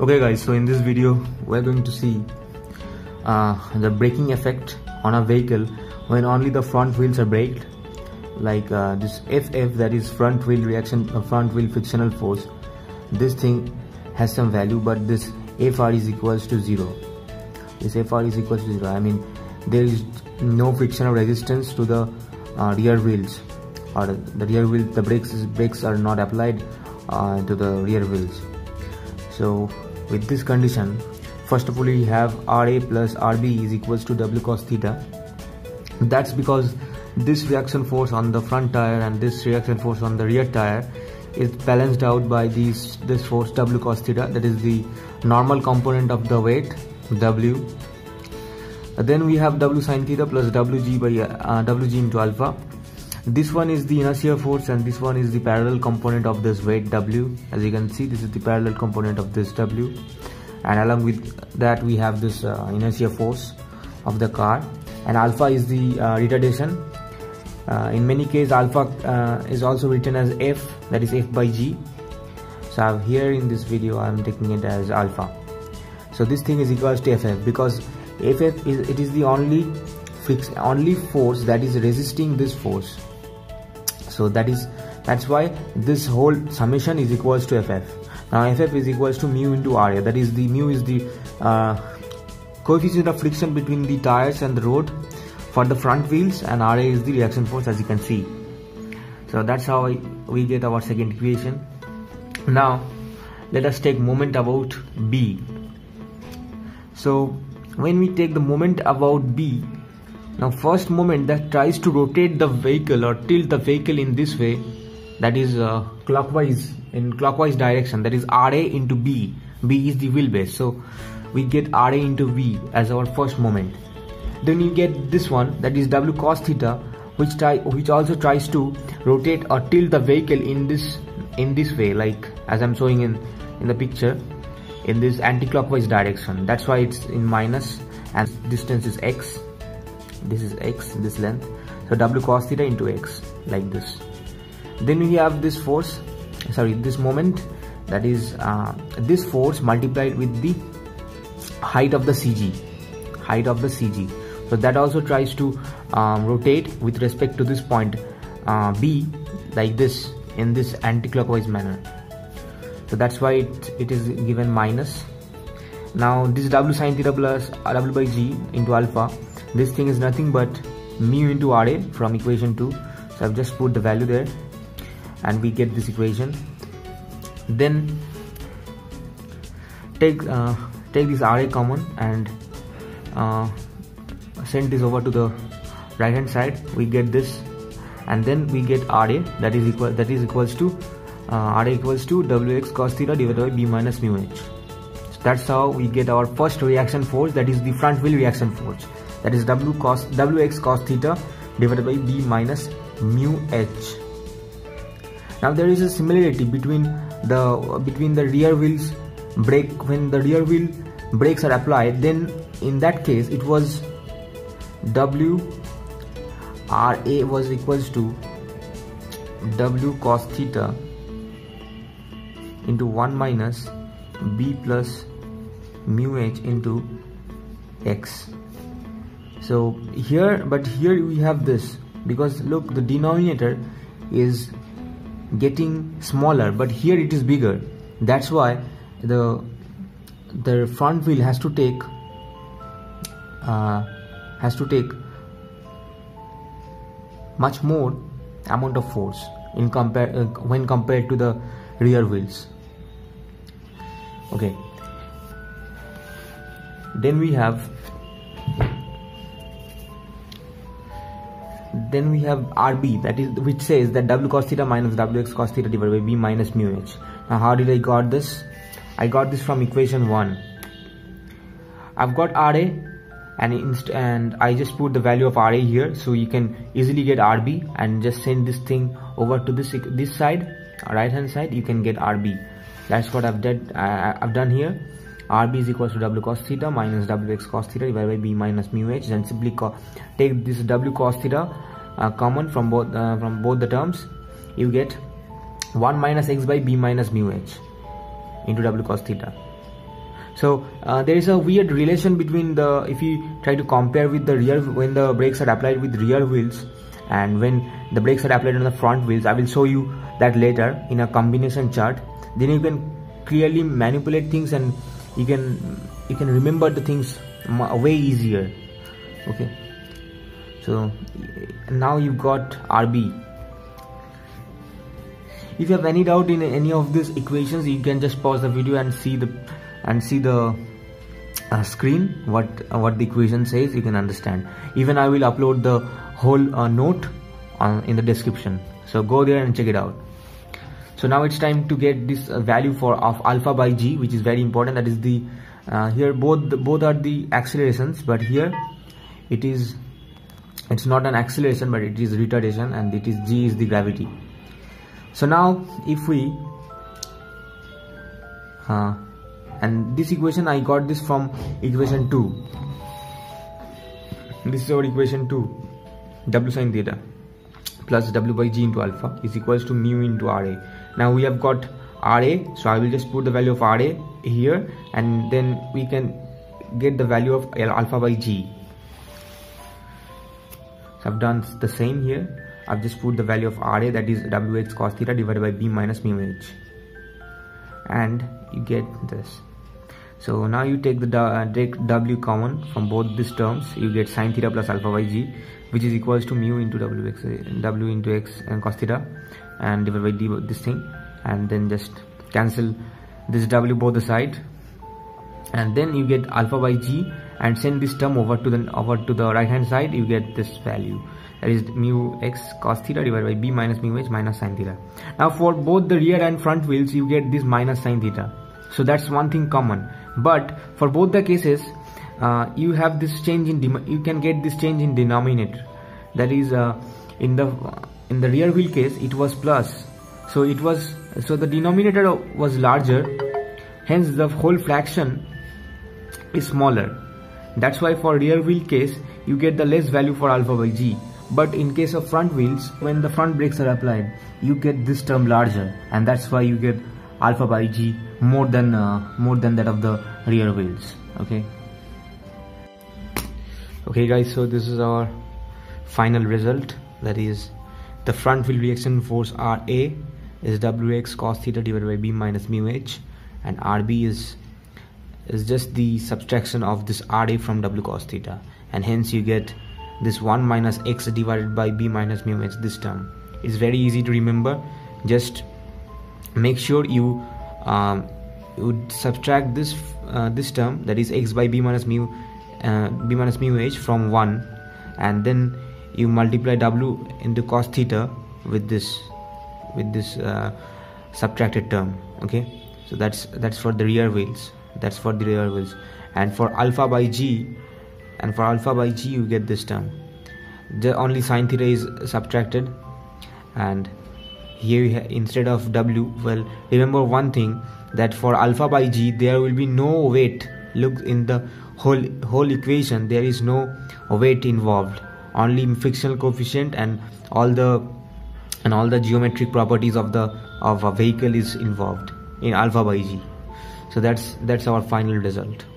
Okay guys, so in this video we're going to see the braking effect on a vehicle when only the front wheels are braked, like this FF, that is front wheel reaction, front wheel frictional force. This thing has some value, but this FR is equals to 0. This FR is equals to 0. I mean, there is no frictional resistance to the rear wheels, or the rear wheel, the brakes are not applied to the rear wheels. So with this condition, first of all we have RA plus RB is equals to W cos theta. That's because this reaction force on the front tire and this reaction force on the rear tire is balanced out by this force W cos theta, that is the normal component of the weight W. Then we have W sin theta plus WG by WG into alpha. This one is the inertia force and this one is the parallel component of this weight W. As you can see, this is the parallel component of this W, and along with that we have this inertia force of the car, and alpha is the retardation. In many cases alpha is also written as F, that is F by G. So here in this video I'm taking it as alpha. So this thing is equals to FF because FF is, it is the only force that is resisting this force. So that's why this whole summation is equals to FF. Now FF is equals to mu into RA, that is the mu is the coefficient of friction between the tires and the road for the front wheels, and RA is the reaction force, as you can see. So that's how we get our second equation. Now let us take moment about B. So when we take the moment about B, now first moment that tries to rotate the vehicle or tilt the vehicle in this way, that is in clockwise direction, that is RA into B. B is the wheelbase, so we get RA into B as our first moment. Then you get this one, that is W cos theta, which also tries to rotate or tilt the vehicle in this way, like as I'm showing in the picture, in this anti-clockwise direction. That's why it's in minus, and distance is X. This is X, this length. So W cos theta into X, like this. Then we have this force, sorry, this moment, that is this force multiplied with the height of the CG, so that also tries to rotate with respect to this point B, like this, in this anti-clockwise manner. So that's why it is given minus. Now this W sin theta plus W by G into alpha, this thing is nothing but mu into RA from equation 2. So I've just put the value there and we get this equation. Then take this RA common and send this over to the right hand side. We get this, and then we get RA, that is equals to RA equals to WX cos theta divided by B minus mu H. So that's how we get our first reaction force, that is the front wheel reaction force, that is WX cos theta divided by B minus mu H. Now there is a similarity between the rear wheels brake. When the rear wheel brakes are applied, then in that case it was WRA was equals to W cos theta into 1 minus B plus mu H into X. So here, but here we have this, because look, the denominator is getting smaller but here it is bigger. That's why the front wheel has to take much more amount of force in when compared to the rear wheels. Okay, then we have RB, that is, which says that W cos theta minus WX cos theta divided by B minus mu H. Now how did I got this? I got this from equation 1. I've got RA and I just put the value of RA here, so you can easily get RB, and just send this thing over to this side, right hand side, you can get RB. That's what I've done here. RB is equals to W cos theta minus WX cos theta divided by B minus mu H, and simply take this W cos theta common from both the terms. You get 1 minus X by B minus mu H into W cos theta. So there is a weird relation between the, if you try to compare with the rear, when the brakes are applied with rear wheels and when the brakes are applied on the front wheels. I will show you that later in a combination chart. Then you can clearly manipulate things and you can remember the things way easier. Okay, so now you've got RB. If you have any doubt in any of these equations, you can just pause the video and see the screen what the equation says. You can understand. Even I will upload the whole note in the description, so go there and check it out. So now it's time to get this value of alpha by g, which is very important. That is the here both are the accelerations, but here it's not an acceleration, but it is retardation, and it is g is the gravity. So now if we and this equation, I got this from equation 2. This is our equation 2. W sin theta plus W by G into alpha is equals to mu into RA. Now we have got RA, so I will just put the value of RA here, and then we can get the value of alpha by G. So I've done the same here. I've just put the value of RA, that is WH cos theta divided by B minus mu H, and you get this. So now you take the take W common from both these terms. You get sin theta plus alpha by G, which is equals to mu into W into X and cos theta, and divided by D, this thing, and then just cancel this W both the side, and then you get alpha by G, and send this term over to the right hand side. You get this value, that is mu X cos theta divided by B minus mu H minus sin theta. Now for both the rear and front wheels, you get this minus sin theta. So that's one thing common. But for both the cases, you have this change in denominator. That is, in the rear wheel case, it was plus. So it was, so the denominator was larger. Hence the whole fraction is smaller. That's why for rear wheel case, you get the less value for alpha by G. But in case of front wheels, when the front brakes are applied, you get this term larger, and that's why you get alpha by G more than that of the rear wheels. Okay guys, so this is our final result. That is, the front wheel reaction force RA is WX cos theta divided by B minus mu H, and RB is just the subtraction of this RA from W cos theta, and hence you get this 1 minus X divided by B minus mu H. This term is very easy to remember. Just make sure you would subtract this this term, that is X by B minus mu H from 1, and then you multiply W into cos theta with this subtracted term. Okay, so that's for the rear wheels. And for alpha by G, you get this term. The only sin theta is subtracted, and here you instead of W, well, remember one thing, that for alpha by G there will be no weight. Look, in the whole equation there is no weight involved, only frictional coefficient and all the geometric properties of a vehicle is involved in alpha by G. So that's our final result.